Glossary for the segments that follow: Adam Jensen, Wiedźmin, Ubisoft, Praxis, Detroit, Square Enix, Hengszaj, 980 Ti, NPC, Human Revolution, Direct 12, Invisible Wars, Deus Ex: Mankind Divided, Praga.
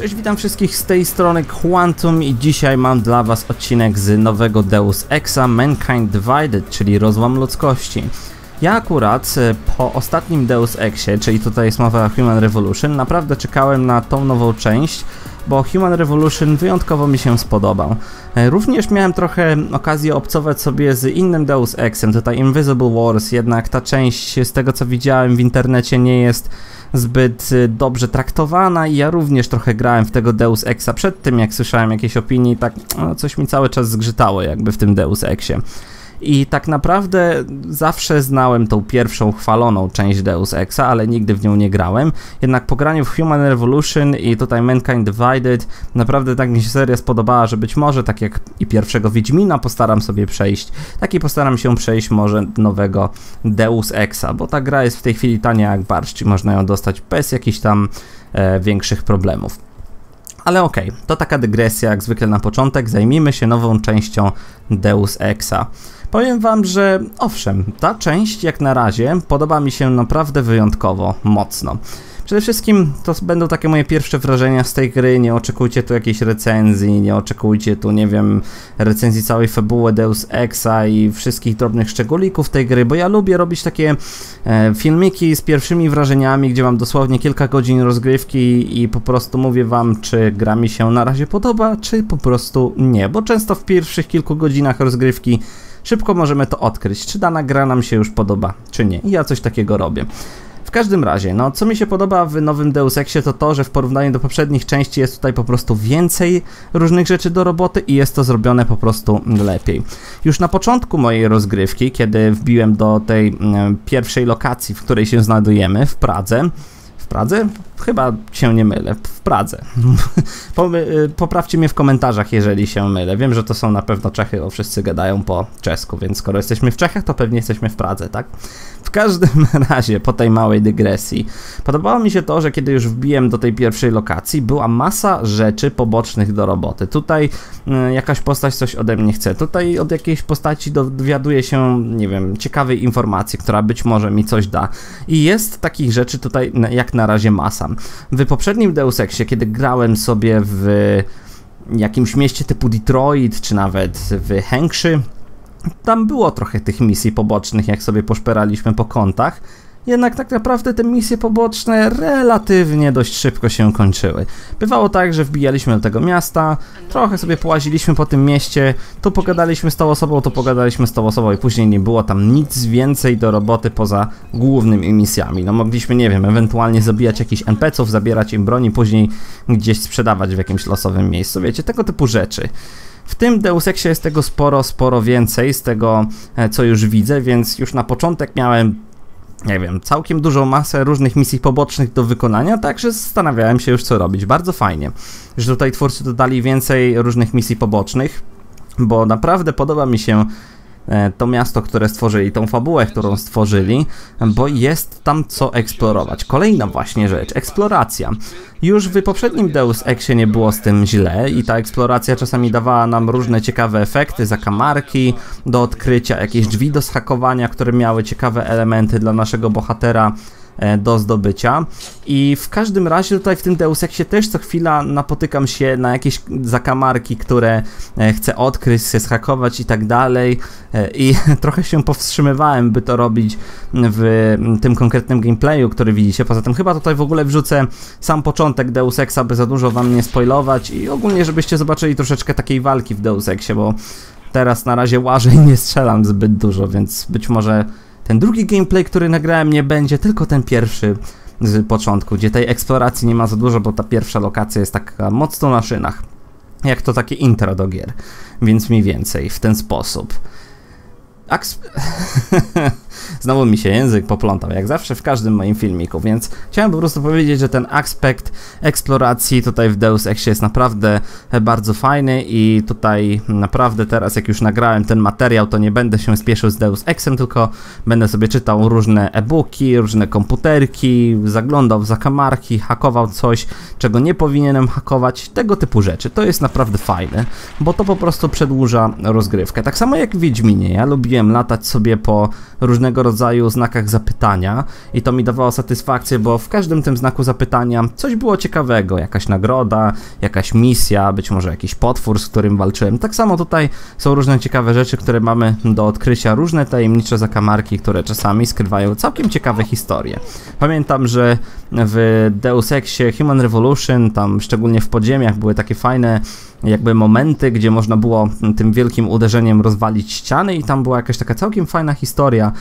Cześć, witam wszystkich z tej strony Quantum i dzisiaj mam dla was odcinek z nowego Deus Exa Mankind Divided, czyli rozłam ludzkości. Ja akurat po ostatnim Deus Exie, czyli tutaj jest mowa o Human Revolution, naprawdę czekałem na tą nową część, bo Human Revolution wyjątkowo mi się spodobał. Również miałem trochę okazję obcować sobie z innym Deus Exem, tutaj Invisible Wars, jednak ta część z tego co widziałem w internecie nie jest zbyt dobrze traktowana i ja również trochę grałem w tego Deus Exa przed tym, jak słyszałem jakieś opinie i tak no, coś mi cały czas zgrzytało jakby w tym Deus Exie. I tak naprawdę zawsze znałem tą pierwszą chwaloną część Deus Exa, ale nigdy w nią nie grałem. Jednak po graniu w Human Revolution i tutaj Mankind Divided naprawdę tak mi się seria spodobała, że być może tak jak i pierwszego Wiedźmina postaram sobie przejść, tak i postaram się przejść może nowego Deus Exa, bo ta gra jest w tej chwili tania jak barszcz i można ją dostać bez jakichś tam większych problemów. Ale okej, to taka dygresja jak zwykle na początek, zajmijmy się nową częścią Deus Exa. Powiem wam, że owszem, ta część jak na razie podoba mi się naprawdę wyjątkowo mocno. Przede wszystkim to będą takie moje pierwsze wrażenia z tej gry, nie oczekujcie tu jakiejś recenzji, nie oczekujcie tu, nie wiem, recenzji całej fabuły Deus Exa i wszystkich drobnych szczególików tej gry, bo ja lubię robić takie filmiki z pierwszymi wrażeniami, gdzie mam dosłownie kilka godzin rozgrywki i po prostu mówię wam, czy gra mi się na razie podoba, czy po prostu nie, bo często w pierwszych kilku godzinach rozgrywki szybko możemy to odkryć, czy dana gra nam się już podoba, czy nie. I ja coś takiego robię. W każdym razie, no co mi się podoba w nowym Deus Exie to to, że w porównaniu do poprzednich części jest tutaj po prostu więcej różnych rzeczy do roboty i jest to zrobione po prostu lepiej. Już na początku mojej rozgrywki, kiedy wbiłem do tej pierwszej lokacji, w której się znajdujemy, w Pradze, chyba się nie mylę, w Pradze. Poprawcie mnie w komentarzach, jeżeli się mylę. Wiem, że to są na pewno Czechy, bo wszyscy gadają po czesku, więc skoro jesteśmy w Czechach, to pewnie jesteśmy w Pradze, tak? W każdym razie, po tej małej dygresji, podobało mi się to, że kiedy już wbiłem do tej pierwszej lokacji, była masa rzeczy pobocznych do roboty. Tutaj jakaś postać coś ode mnie chce, tutaj od jakiejś postaci dowiaduje się, nie wiem, ciekawej informacji, która być może mi coś da. I jest takich rzeczy tutaj jak na razie masa. W poprzednim Deus Exie, kiedy grałem sobie w jakimś mieście typu Detroit, czy nawet w Hengszy, tam było trochę tych misji pobocznych, jak sobie poszperaliśmy po kątach. Jednak tak naprawdę te misje poboczne relatywnie dość szybko się kończyły. Bywało tak, że wbijaliśmy do tego miasta, trochę sobie połaziliśmy po tym mieście, tu pogadaliśmy z tą osobą, i później nie było tam nic więcej do roboty poza głównymi misjami. No mogliśmy, nie wiem, ewentualnie zabijać jakichś NPC-ów, zabierać im broń i później gdzieś sprzedawać w jakimś losowym miejscu, wiecie, tego typu rzeczy. W tym Deus Exie jest tego sporo więcej z tego, co już widzę, więc już na początek miałem, nie wiem, całkiem dużą masę różnych misji pobocznych do wykonania, także zastanawiałem się już co robić. Bardzo fajnie, że tutaj twórcy dodali więcej różnych misji pobocznych, bo naprawdę podoba mi się to miasto, które stworzyli, tą fabułę, którą stworzyli, bo jest tam co eksplorować. Kolejna właśnie rzecz, eksploracja. Już w poprzednim Deus Exie nie było z tym źle i ta eksploracja czasami dawała nam różne ciekawe efekty, zakamarki do odkrycia, jakieś drzwi do zhakowania, które miały ciekawe elementy dla naszego bohatera do zdobycia. I w każdym razie tutaj w tym Deus Exie też co chwila napotykam się na jakieś zakamarki, które chcę odkryć, chcę zhakować i tak dalej. I trochę się powstrzymywałem, by to robić w tym konkretnym gameplayu, który widzicie. Poza tym chyba tutaj w ogóle wrzucę sam początek Deus Exa, by za dużo wam nie spoilować i ogólnie żebyście zobaczyli troszeczkę takiej walki w Deus Exie, bo teraz na razie łażę i nie strzelam zbyt dużo, więc być może ten drugi gameplay, który nagrałem, nie będzie, tylko ten pierwszy z początku, gdzie tej eksploracji nie ma za dużo, bo ta pierwsza lokacja jest taka mocno na szynach. Jak to takie intro do gier, więc mniej więcej w ten sposób. Znowu mi się język poplątał, jak zawsze w każdym moim filmiku, więc chciałem po prostu powiedzieć, że ten aspekt eksploracji tutaj w Deus Exie jest naprawdę bardzo fajny i tutaj naprawdę teraz, jak już nagrałem ten materiał, to nie będę się spieszył z Deus Exem, tylko będę sobie czytał różne e-booki, różne komputerki, zaglądał w zakamarki, hakował coś, czego nie powinienem hakować, tego typu rzeczy. To jest naprawdę fajne, bo to po prostu przedłuża rozgrywkę. Tak samo jak w Wiedźminie, ja lubiłem latać sobie po różnego różnego rodzaju znakach zapytania i to mi dawało satysfakcję, bo w każdym tym znaku zapytania coś było ciekawego, jakaś nagroda, jakaś misja, być może jakiś potwór, z którym walczyłem. Tak samo tutaj są różne ciekawe rzeczy, które mamy do odkrycia, różne tajemnicze zakamarki, które czasami skrywają całkiem ciekawe historie. Pamiętam, że w Deus Exie Human Revolution, tam szczególnie w podziemiach były takie fajne jakby momenty, gdzie można było tym wielkim uderzeniem rozwalić ściany i tam była jakaś taka całkiem fajna historia,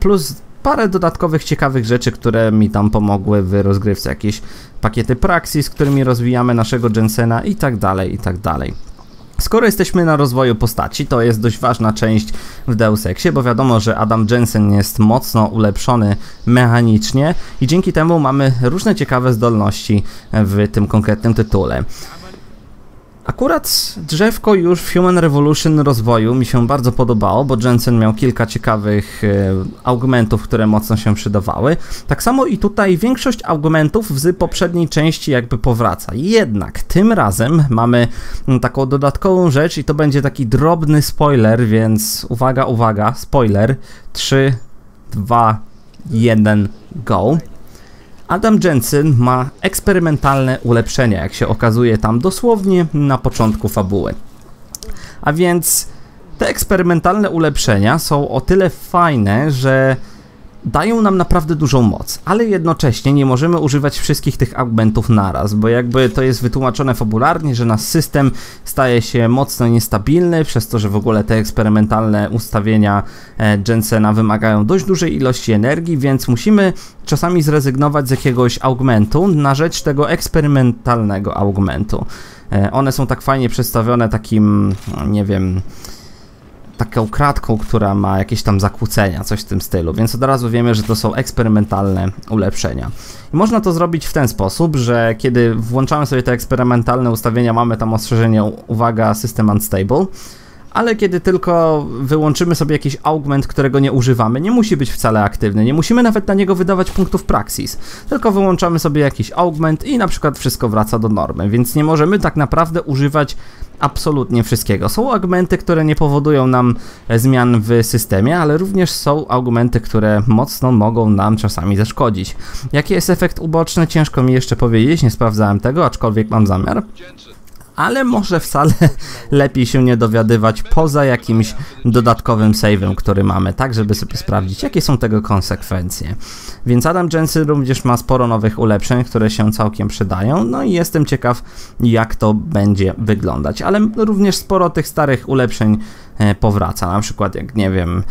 plus parę dodatkowych ciekawych rzeczy, które mi tam pomogły w rozgrywce, jakieś pakiety praxi, z którymi rozwijamy naszego Jensena i tak dalej, i tak dalej. Skoro jesteśmy na rozwoju postaci, to jest dość ważna część w Deus Exie, bo wiadomo, że Adam Jensen jest mocno ulepszony mechanicznie i dzięki temu mamy różne ciekawe zdolności w tym konkretnym tytule. Akurat drzewko już w Human Revolution rozwoju mi się bardzo podobało, bo Jensen miał kilka ciekawych augmentów, które mocno się przydawały. Tak samo i tutaj większość augmentów z poprzedniej części jakby powraca. Jednak tym razem mamy taką dodatkową rzecz i to będzie taki drobny spoiler, więc uwaga, uwaga, spoiler. 3, 2, 1, go. Adam Jensen ma eksperymentalne ulepszenia, jak się okazuje tam dosłownie na początku fabuły. A więc te eksperymentalne ulepszenia są o tyle fajne, że dają nam naprawdę dużą moc, ale jednocześnie nie możemy używać wszystkich tych augmentów naraz, bo jakby to jest wytłumaczone fabularnie, że nasz system staje się mocno niestabilny, przez to, że w ogóle te eksperymentalne ustawienia Jensena wymagają dość dużej ilości energii, więc musimy czasami zrezygnować z jakiegoś augmentu na rzecz tego eksperymentalnego augmentu. One są tak fajnie przedstawione takim, nie wiem, taką kratką, która ma jakieś tam zakłócenia, coś w tym stylu, więc od razu wiemy, że to są eksperymentalne ulepszenia. I można to zrobić w ten sposób, że kiedy włączamy sobie te eksperymentalne ustawienia, mamy tam ostrzeżenie, uwaga, system unstable, ale kiedy tylko wyłączymy sobie jakiś augment, którego nie używamy, nie musi być wcale aktywny, nie musimy nawet na niego wydawać punktów praxis, tylko wyłączamy sobie jakiś augment i na przykład wszystko wraca do normy, więc nie możemy tak naprawdę używać absolutnie wszystkiego. Są augmenty, które nie powodują nam zmian w systemie, ale również są augmenty, które mocno mogą nam czasami zaszkodzić. Jaki jest efekt uboczny? Ciężko mi jeszcze powiedzieć, nie sprawdzałem tego, aczkolwiek mam zamiar. Ale może wcale lepiej się nie dowiadywać poza jakimś dodatkowym save'em, który mamy, tak żeby sobie sprawdzić, jakie są tego konsekwencje. Więc Adam Jensen również ma sporo nowych ulepszeń, które się całkiem przydają, no i jestem ciekaw, jak to będzie wyglądać. Ale również sporo tych starych ulepszeń powraca, na przykład jak, nie wiem,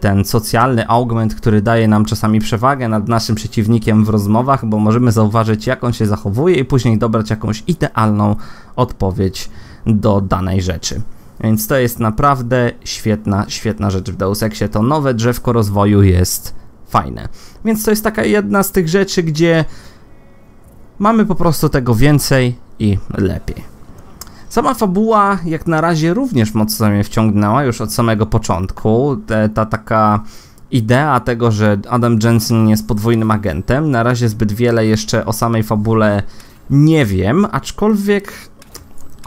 ten socjalny augment, który daje nam czasami przewagę nad naszym przeciwnikiem w rozmowach, bo możemy zauważyć, jak on się zachowuje i później dobrać jakąś idealną odpowiedź do danej rzeczy. Więc to jest naprawdę świetna, świetna rzecz w Deus Exie. To nowe drzewko rozwoju jest fajne. Więc to jest taka jedna z tych rzeczy, gdzie mamy po prostu tego więcej i lepiej. Sama fabuła jak na razie również mocno mnie wciągnęła już od samego początku. Ta taka idea tego, że Adam Jensen jest podwójnym agentem. Na razie zbyt wiele jeszcze o samej fabule nie wiem, aczkolwiek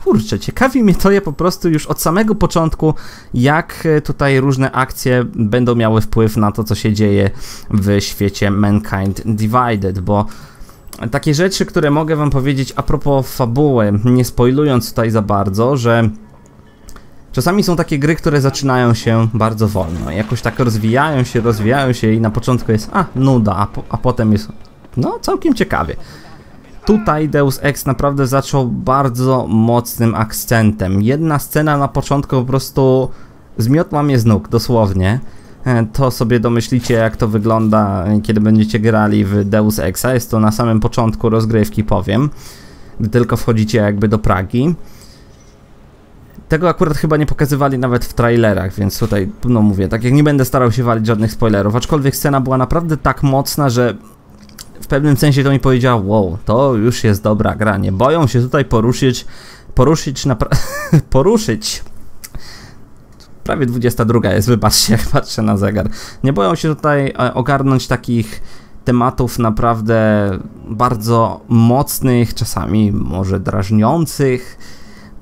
kurczę, ciekawi mnie to po prostu już od samego początku, jak tutaj różne akcje będą miały wpływ na to, co się dzieje w świecie Mankind Divided, bo takie rzeczy, które mogę wam powiedzieć a propos fabuły, nie spoilując tutaj za bardzo, że czasami są takie gry, które zaczynają się bardzo wolno. Jakoś tak rozwijają się i na początku jest nuda, a potem jest całkiem ciekawie. Tutaj Deus Ex naprawdę zaczął bardzo mocnym akcentem. Jedna scena na początku po prostu zmiotła mnie z nóg, dosłownie. To sobie domyślicie, jak to wygląda, kiedy będziecie grali w Deus Exa. Jest to na samym początku rozgrywki, powiem. Gdy tylko wchodzicie jakby do Pragi. Tego akurat chyba nie pokazywali nawet w trailerach, więc tutaj, mówię, tak jak nie będę starał się walić żadnych spoilerów. Aczkolwiek scena była naprawdę tak mocna, że w pewnym sensie to mi powiedziało, wow, to już jest dobra gra. Nie boją się tutaj poruszyć. Prawie 22 jest, wybaczcie, jak patrzę na zegar. Nie boją się tutaj ogarnąć takich tematów naprawdę bardzo mocnych, czasami może drażniących,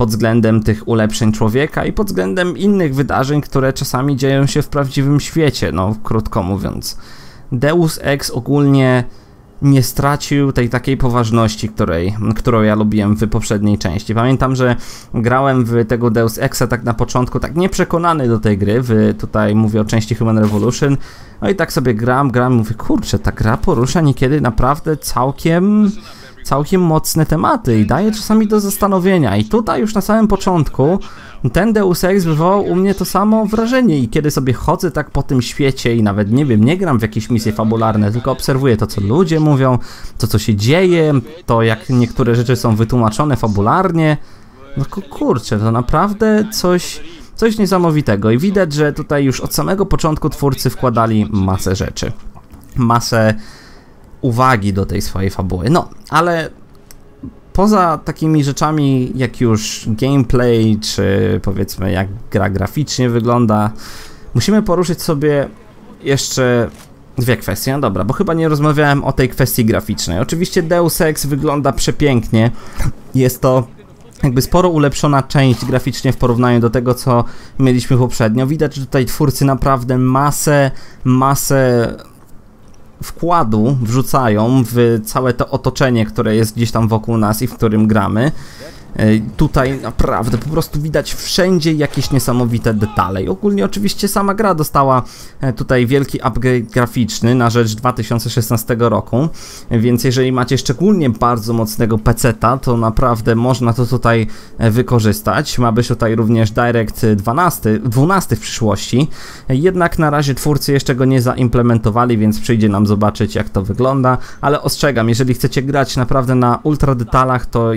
pod względem tych ulepszeń człowieka i pod względem innych wydarzeń, które czasami dzieją się w prawdziwym świecie, no krótko mówiąc. Deus Ex ogólnie nie stracił tej takiej poważności, którą ja lubiłem w poprzedniej części. Pamiętam, że grałem w tego Deus Exa tak na początku, tak nieprzekonany do tej gry, tutaj mówię o części Human Revolution, no i tak sobie gram, mówię, kurczę, ta gra porusza niekiedy naprawdę całkiem mocne tematy i daje czasami do zastanowienia. I tutaj już na samym początku ten Deus Ex wywołał u mnie to samo wrażenie i kiedy sobie chodzę tak po tym świecie i nawet, nie wiem, nie gram w jakieś misje fabularne, tylko obserwuję to, co ludzie mówią, to, co się dzieje, to, jak niektóre rzeczy są wytłumaczone fabularnie, no kurczę, to naprawdę coś niesamowitego i widać, że tutaj już od samego początku twórcy wkładali masę rzeczy, masę uwagi do tej swojej fabuły. No, ale poza takimi rzeczami jak już gameplay, czy powiedzmy jak gra graficznie wygląda, musimy poruszyć sobie jeszcze dwie kwestie. No dobra, bo chyba nie rozmawiałem o tej kwestii graficznej. Oczywiście Deus Ex wygląda przepięknie. Jest to jakby sporo ulepszona część graficznie w porównaniu do tego, co mieliśmy poprzednio. Widać, że tutaj twórcy naprawdę masę wkładu wrzucają w całe to otoczenie, które jest gdzieś tam wokół nas i w którym gramy. Tutaj naprawdę po prostu widać wszędzie jakieś niesamowite detale. I ogólnie oczywiście sama gra dostała tutaj wielki upgrade graficzny na rzecz 2016 roku, więc jeżeli macie szczególnie bardzo mocnego peceta, to naprawdę można to tutaj wykorzystać. Ma być tutaj również Direct 12 w przyszłości, jednak na razie twórcy jeszcze go nie zaimplementowali, więc przyjdzie nam zobaczyć, jak to wygląda, ale ostrzegam, jeżeli chcecie grać naprawdę na ultra detalach, to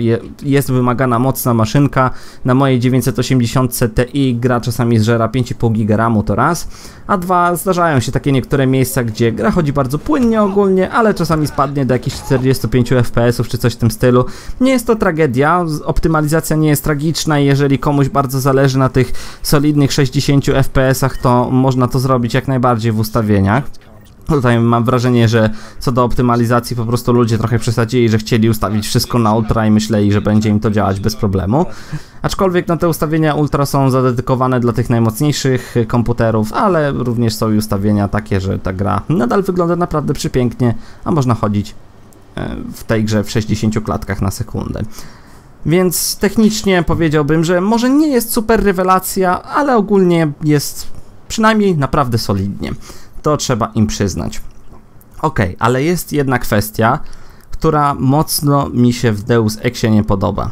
jest wymagane mocna maszynka. Na mojej 980 Ti gra czasami zżera 5,5 giga ramu, to raz, a dwa, zdarzają się takie niektóre miejsca, gdzie gra chodzi bardzo płynnie ogólnie, ale czasami spadnie do jakichś 45 fps czy coś w tym stylu. Nie jest to tragedia, optymalizacja nie jest tragiczna i jeżeli komuś bardzo zależy na tych solidnych 60 fps-ach, to można to zrobić jak najbardziej w ustawieniach. Tutaj mam wrażenie, że co do optymalizacji po prostu ludzie trochę przesadzili, że chcieli ustawić wszystko na ultra i myśleli, że będzie im to działać bez problemu. Aczkolwiek no, te ustawienia ultra są zadedykowane dla tych najmocniejszych komputerów, ale również są i ustawienia takie, że ta gra nadal wygląda naprawdę przepięknie, a można chodzić w tej grze w 60 klatkach na sekundę. Więc technicznie powiedziałbym, że może nie jest super rewelacja, ale ogólnie jest przynajmniej naprawdę solidnie. To trzeba im przyznać. Ok, ale jest jedna kwestia, która mocno mi się w Deus Exie nie podoba.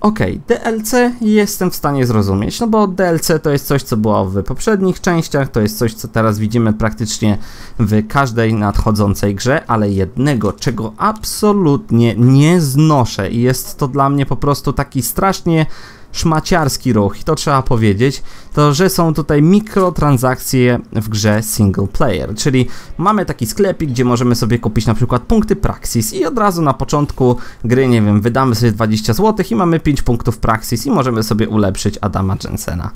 Ok, DLC jestem w stanie zrozumieć, no bo DLC to jest coś, co było w poprzednich częściach, to jest coś, co teraz widzimy praktycznie w każdej nadchodzącej grze, ale jednego, czego absolutnie nie znoszę i jest to dla mnie po prostu taki strasznie szmaciarski ruch, i to trzeba powiedzieć, to że są tutaj mikrotransakcje w grze single player, czyli mamy taki sklepik, gdzie możemy sobie kupić na przykład punkty Praxis i od razu na początku gry, nie wiem, wydamy sobie 20 zł i mamy 5 punktów Praxis i możemy sobie ulepszyć Adama Jensena.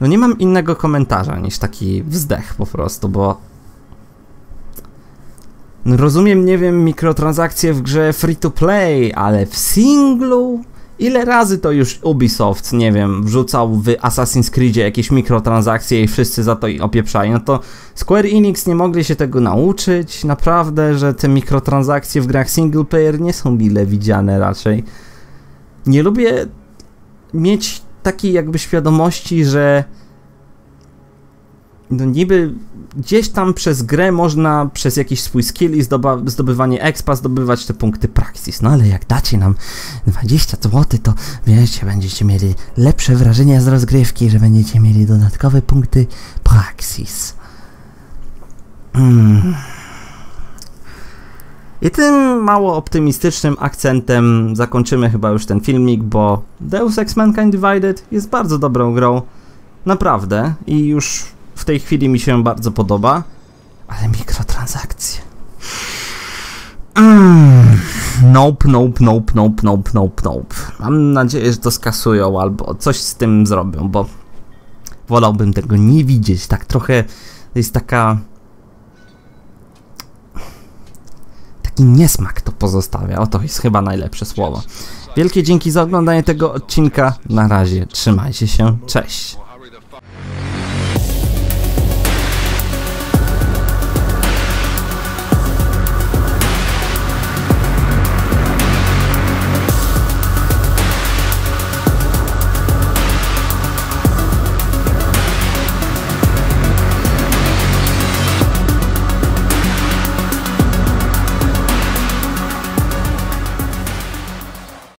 No nie mam innego komentarza niż taki wzdech po prostu, bo rozumiem, nie wiem, mikrotransakcje w grze free to play, ale w singlu? Ile razy to już Ubisoft, nie wiem, wrzucał w Assassin's Creedzie jakieś mikrotransakcje i wszyscy za to opieprzali? No to Square Enix nie mogli się tego nauczyć, naprawdę, że te mikrotransakcje w grach single player nie są mile widziane raczej. Nie lubię mieć takiej jakby świadomości, że no niby gdzieś tam przez grę można przez jakiś swój skill i zdobywanie expa zdobywać te punkty Praxis. No ale jak dacie nam 20 zł, to wiecie, będziecie mieli lepsze wrażenia z rozgrywki, że będziecie mieli dodatkowe punkty Praxis. I tym mało optymistycznym akcentem zakończymy chyba już ten filmik, bo Deus Ex: Mankind Divided jest bardzo dobrą grą. Naprawdę. I już w tej chwili mi się bardzo podoba, ale mikrotransakcje. Nope. Mam nadzieję, że to skasują albo coś z tym zrobią, bo wolałbym tego nie widzieć. Tak trochę jest taki niesmak to pozostawia. O, to jest chyba najlepsze słowo. Wielkie dzięki za oglądanie tego odcinka. Na razie, trzymajcie się, cześć.